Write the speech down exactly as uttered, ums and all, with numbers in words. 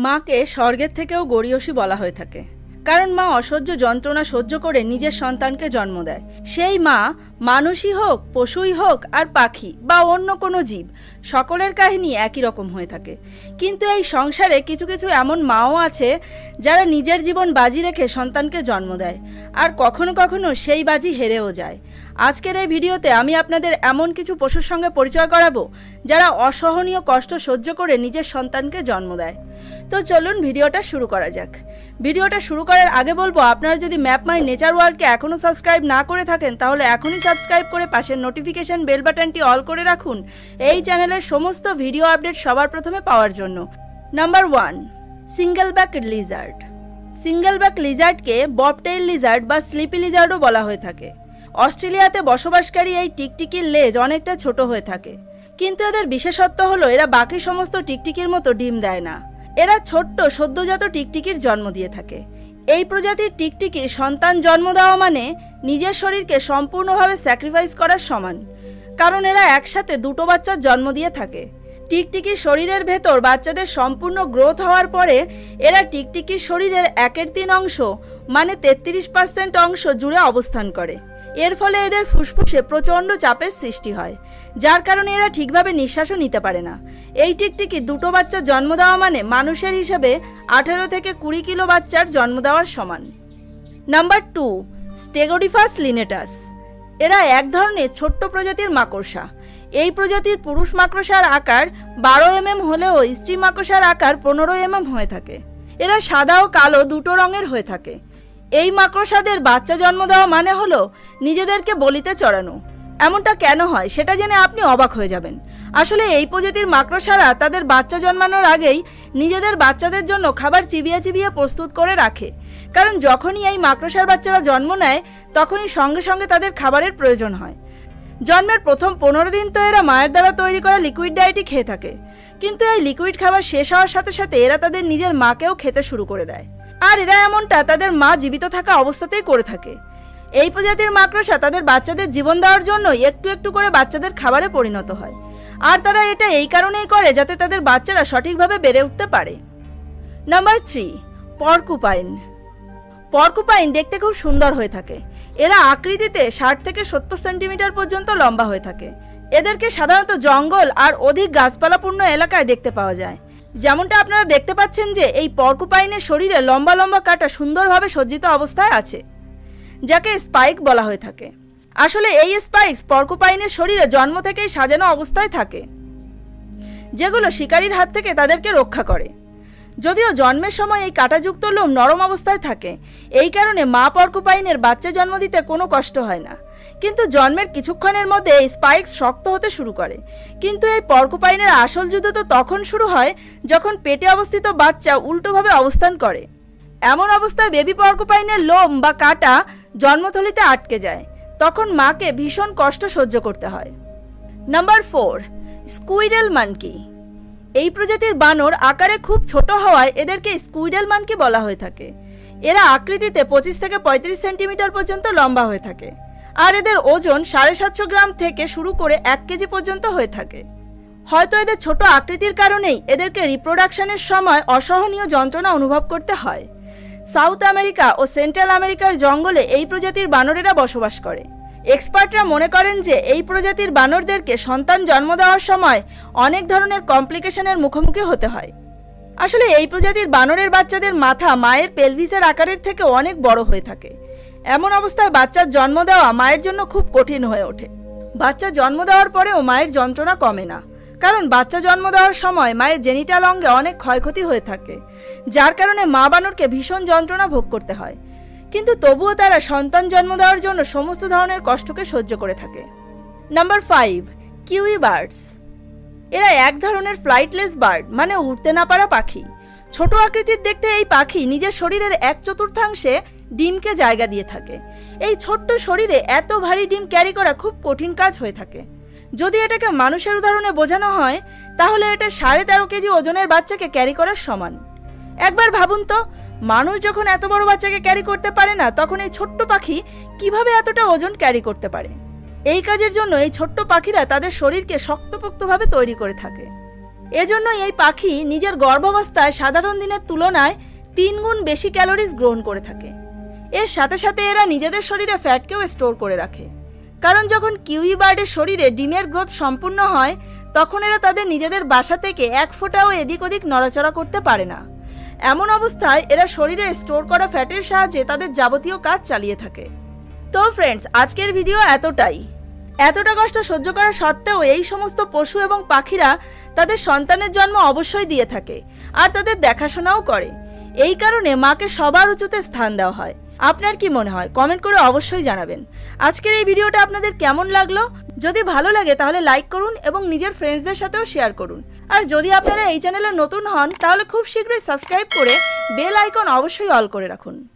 मा के स्वर्गের থেকেও গড়িয়সী বলা হয়ে থাকে কারণ মা অসহ্য যন্ত্রণা সহ্য করে নিজের সন্তানকে জন্ম দেয়। সেই মা মানুষই হোক, পশুই হোক, আর পাখি বা অন্য কোনো জীব, সকলের কাহিনী একই রকম হয়ে থাকে। কিন্তু এই সংসারে কিছু কিছু এমন মাও আছে যারা নিজের জীবন বাজি রেখে সন্তানকে জন্ম দেয়, আর কখনো কখনো সেই বাজি হেরেও যায়। আজকের এই ভিডিওতে আমি আপনাদের এমন কিছু পশুর সঙ্গে পরিচয় করাবো যারা অসহনীয় কষ্ট সহ্য করে নিজের সন্তানকে জন্ম দেয়। তো চলুন ভিডিওটা শুরু করা যাক। ভিডিওটা শুরু করার আগে বলবো, আপনারা যদি ম্যাপ মাই নেচার ওয়ার্ল্ডকে এখনও সাবস্ক্রাইব না করে থাকেন তাহলে এখনই সাবস্ক্রাইব করে পাশের নোটিফিকেশন বেল বাটনটি অল করে রাখুন এই চ্যানেলের সমস্ত ভিডিও আপডেট সবার প্রথমে পাওয়ার জন্য। Number one, single back lizard. Single back লিজার্ডকে ববটেইল লিজার্ড বা স্লিপি লিজার্ডও বলা হয়ে থাকে। অস্ট্রেলিয়াতে বসবাসকারী এই টিকটিকির লেজ অনেকটা ছোট হয়ে থাকে, কিন্তু এদের বিশেষত্ব হলো এরা বাকি সমস্ত টিকটিকির মতো ডিম দেয় না। এরা ছোট্ট সদ্যজাত টিকটিকির জন্ম দিয়ে থাকে। এই প্রজাতির টিকটিকি সন্তান জন্ম দেওয়া মানে নিজের শরীরকে সম্পূর্ণভাবে স্যাক্রিফাইস করার সমান, কারণ এরা একসাথে দুটো বাচ্চার জন্ম দিয়ে থাকে। টিকটিকির শরীরের ভেতর বাচ্চাদের সম্পূর্ণ গ্রোথ হওয়ার পরে এরা টিকটিকির শরীরের একের তিন অংশ মানে তেত্রিশ পার্সেন্ট অংশ জুড়ে অবস্থান করে। এর ফলে এদের ফুসফুসে প্রচণ্ড চাপের সৃষ্টি হয়, যার কারণে এরা ঠিকভাবে নিঃশ্বাসও নিতে পারে না। এই টিকটিকি দুটো বাচ্চা জন্ম দেওয়া মানে মানুষের হিসাবে আঠেরো থেকে কুড়ি কিলো বাচ্চার জন্ম দেওয়ার সমান। Number two, Stegodyphus lineatus. এরা এক ধরনের ছোট্ট প্রজাতির মাকড়সা। এই প্রজাতির পুরুষ মাকড়সার আকার বারো এম এম হলেও স্ত্রী মাকড়সার আকার পনেরো এম এম হয়ে থাকে। এরা সাদা ও কালো দুটো রঙের হয়ে থাকে। এই মাকড়সাদের বাচ্চা জন্ম দেওয়া মানে হলো নিজেদেরকে বলিতে চড়ানো। এমনটা কেন হয় সেটা জেনে আপনি অবাক হয়ে যাবেন। আসলে এই প্রজাতির মাকড়সারা তাদের বাচ্চা জন্মানোর আগেই নিজেদের বাচ্চাদের জন্য খাবার চিবিয়ে চিবিয়ে প্রস্তুত করে রাখে, কারণ যখনই এই মাকড়সার বাচ্চারা জন্ম নেয় তখনই সঙ্গে সঙ্গে তাদের খাবারের প্রয়োজন হয়। জন্মের প্রথম পনেরো দিন তো এরা মায়ের দ্বারা তৈরি করা লিকুইড ডায়েটই খেয়ে থাকে, কিন্তু এই লিকুইড খাবার শেষ হওয়ার সাথে সাথে এরা তাদের নিজের মাকেও খেতে শুরু করে দেয়, আর এরা এমনটা তাদের মা জীবিত থাকা অবস্থাতেই করে থাকে। এই প্রজাতির মাকড়সা তাদের বাচ্চাদের জীবন দেওয়ার জন্য একটু একটু করে বাচ্চাদের খাবারে পরিণত হয়, আর তারা এটা এই কারণেই করে যাতে তাদের বাচ্চারা সঠিকভাবে বেড়ে উঠতে পারে। Number three, porcupine. পর্কুপাইন দেখতে খুব সুন্দর হয়ে থাকে। এরা আকৃতিতে ষাট থেকে সত্তর সেন্টিমিটার পর্যন্ত লম্বা হয়ে থাকে। এদেরকে সাধারণত জঙ্গল আর অধিক গাছপালাপূর্ণ এলাকায় দেখতে পাওয়া যায়। যেমনটা আপনারা দেখতে পাচ্ছেন যে এই পর্কুপাইনের শরীরে লম্বা লম্বা কাঁটা সুন্দরভাবে সজ্জিত অবস্থায় আছে, যাকে স্পাইক বলা হয়ে থাকে। আসলে এই স্পাইক পর্কুপাইনের শরীরে জন্ম থেকেই সাজানো অবস্থায় থাকে, যেগুলো শিকারীর হাত থেকে তাদেরকে রক্ষা করে। যদিও জন্মের সময় এই কাঁটাযুক্ত লোম নরম অবস্থায় থাকে, এই কারণে মা পর্কুপাইনের বাচ্চা জন্ম দিতে কোনো কষ্ট হয় না, কিন্তু জন্মের কিছুক্ষণের মধ্যে এই স্পাইক শক্ত হতে শুরু করে। কিন্তু এই পর্কুপাইনের আসল যুদ্ধ তো তখন শুরু হয় যখন পেটে অবস্থিত বাচ্চা উল্টোভাবে অবস্থান করে। এমন অবস্থায় বেবি পর্কুপাইনের লোম বা কাঁটা জন্মথলিতে আটকে যায়, তখন মাকে ভীষণ কষ্ট সহ্য করতে হয়। Number four, squirrel monkey. এই প্রজাতির বানর আকারে খুব ছোট হওয়ায় এদেরকে স্কুইডেল মানকি বলা হয়ে থাকে। এরা আকৃতিতে পঁচিশ থেকে পঁয়ত্রিশ সেন্টিমিটার পর্যন্ত লম্বা হয়ে থাকে, আর এদের ওজন সাড়ে সাতশো গ্রাম থেকে শুরু করে এক কেজি পর্যন্ত হয়ে থাকে। হয়তো এদের ছোট আকৃতির কারণেই এদেরকে রিপ্রোডাকশনের সময় অসহনীয় যন্ত্রণা অনুভব করতে হয়। সাউথ আমেরিকা ও সেন্ট্রাল আমেরিকার জঙ্গলে এই প্রজাতির বানরেরা বসবাস করে। এক্সপার্টরা মনে করেন যে এই প্রজাতির বানরদেরকে সন্তান জন্ম দেওয়ার সময় অনেক ধরনের কমপ্লিকেশনের মুখোমুখি হতে হয়। আসলে এই প্রজাতির বানরের বাচ্চাদের মাথা মায়ের পেলভিসের আকারের থেকে অনেক বড় হয়ে থাকে। এমন অবস্থায় বাচ্চার জন্ম দেওয়া মায়ের জন্য খুব কঠিন হয়ে ওঠে। বাচ্চা জন্ম দেওয়ার পরেও মায়ের যন্ত্রণা কমে না, কারণ বাচ্চা জন্ম দেওয়ার সময় মায়ের জেনিটাল অঙ্গে অনেক ক্ষয়ক্ষতি হয়ে থাকে, যার কারণে মা বানরকে ভীষণ যন্ত্রণা ভোগ করতে হয়। কিন্তু তবুও তারা সন্তান জন্ম দেওয়ার জন্য সমস্ত ধরনের কষ্টকে সহ্য করে থাকে। Number five, kiwi birds. এরা এক ধরনের ফ্লাইটলেস বার্ড মানে উঠতে না পারা পাখি। ছোট আকৃতির দেখতে এই পাখি নিজের শরীরের এক চতুর্থাংশে ডিমকে জায়গা দিয়ে থাকে। এই ছোট্ট শরীরে এত ভারী ডিম ক্যারি করা খুব কঠিন কাজ হয়ে থাকে। যদি এটাকে মানুষের উদাহরণে বোঝানো হয় তাহলে এটা সাড়ে তেরো কেজি ওজনের বাচ্চাকে ক্যারি করার সমান। একবার ভাবুন তো, মানুষ যখন এত বড় বাচ্চাকে ক্যারি করতে পারে না, তখন এই ছোট্ট পাখি কিভাবে এতটা ওজন ক্যারি করতে পারে? এই কাজের জন্য এই ছোট্ট পাখিরা তাদের শরীরকে শক্তপোক্তভাবে তৈরি করে থাকে। एजोन्नो ये पाखी निजेर गर्भावस्थाय साधारण दिनेर तुलनाय तीन गुण बेशी क्यालोरिज ग्रहण करे थाके। एर साथे साथे एरा निजेदेर शरीरे फैटकेओ स्टोर करे राखे, कारण जखन किवी बार्डेर शरीरे डिमेर ग्रोथ सम्पूर्ण हय तखन एरा तादेर निजेदेर बासा थेके एक फोटाओ एदिक ओदिक नड़ाचड़ा करते पारे ना। एमन अवस्थाय एरा शरीरे स्टोर करा फैटेर साहाय्ये तादेर याबतीय काज चालिये थाके। तो फ्रेंड्स आजकेर भिडियो एतटाई। एतटा कष्ट सह्य करा सत्त्वेओ एई समस्त पशु एबं पाखिरा तादेर सन्तानेर जन्म अवश्यई दिये थाके आर तादेर देखाशोनाओ करे। एई कारणे माके सबार उचुते स्थान देওয়া হয়। আপনার কি মনে হয় কমেন্ট করে অবশ্যই জানাবেন। আজকের এই ভিডিওটা আপনাদের কেমন লাগলো? যদি ভালো লাগে তাহলে লাইক করুন এবং নিজের ফ্রেন্ডসদের সাথেও শেয়ার করুন। আর যদি আপনারা এই চ্যানেলে নতুন হন তাহলে খুব শীঘ্রই সাবস্ক্রাইব করে বেল আইকন অবশ্যই অল করে রাখুন।